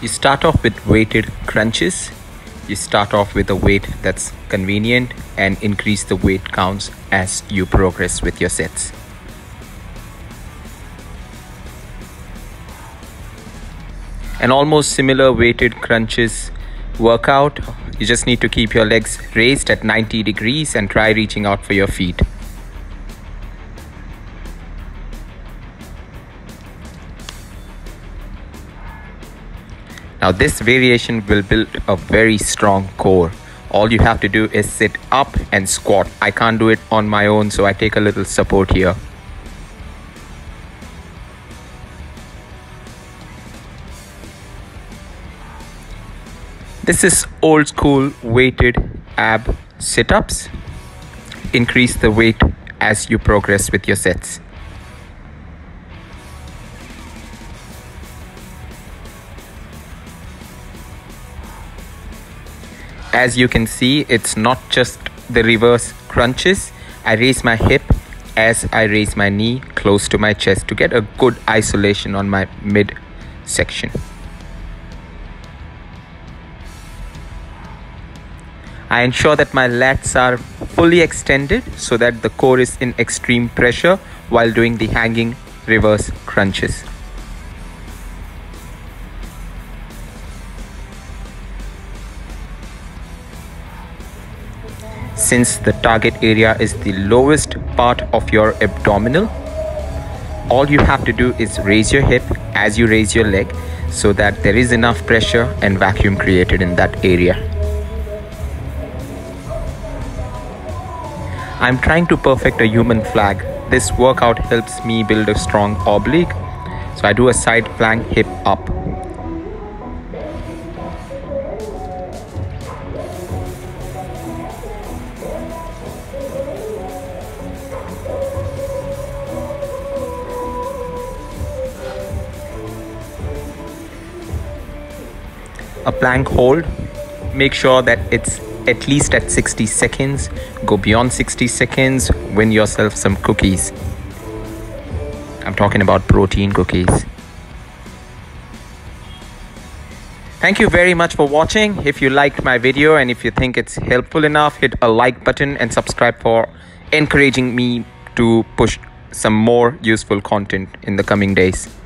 You start off with weighted crunches. You start off with a weight that's convenient and increase the weight counts as you progress with your sets. An almost similar weighted crunches workout. You just need to keep your legs raised at 90 degrees and try reaching out for your feet. Now this variation will build a very strong core. All you have to do is sit up and squat. I can't do it on my own, so I take a little support here. This is old school weighted ab sit-ups. Increase the weight as you progress with your sets. As you can see, it's not just the reverse crunches. I raise my hip as I raise my knee close to my chest to get a good isolation on my midsection. I ensure that my lats are fully extended so that the core is in extreme pressure while doing the hanging reverse crunches. Since the target area is the lowest part of your abdominal, all you have to do is raise your hip as you raise your leg so that there is enough pressure and vacuum created in that area. I'm trying to perfect a human flag. This workout helps me build a strong oblique. So I do a side plank, hip up. A plank hold. Make sure that it's at least at 60 seconds, go beyond 60 seconds, win yourself some cookies. I'm talking about protein cookies. Thank you very much for watching. If you liked my video and if you think it's helpful enough, hit a like button and subscribe for encouraging me to push some more useful content in the coming days.